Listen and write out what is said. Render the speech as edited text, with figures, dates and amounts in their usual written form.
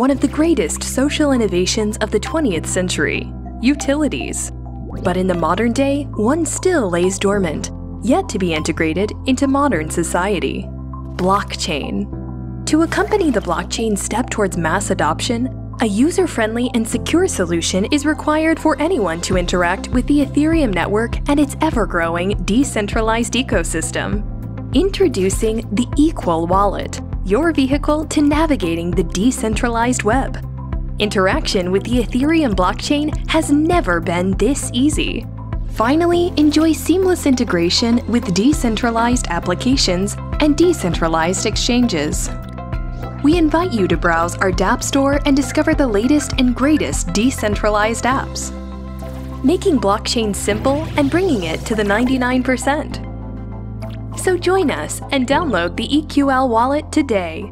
one of the greatest social innovations of the 20th century, utilities. But in the modern day, one still lays dormant, yet to be integrated into modern society: blockchain. To accompany the blockchain step towards mass adoption, a user-friendly and secure solution is required for anyone to interact with the Ethereum network and its ever-growing decentralized ecosystem. Introducing the EQL Wallet, your vehicle to navigating the decentralized web. Interaction with the Ethereum blockchain has never been this easy. Finally, enjoy seamless integration with decentralized applications and decentralized exchanges. We invite you to browse our dApp store and discover the latest and greatest decentralized apps, making blockchain simple and bringing it to the 99%. So join us and download the EQL Wallet today.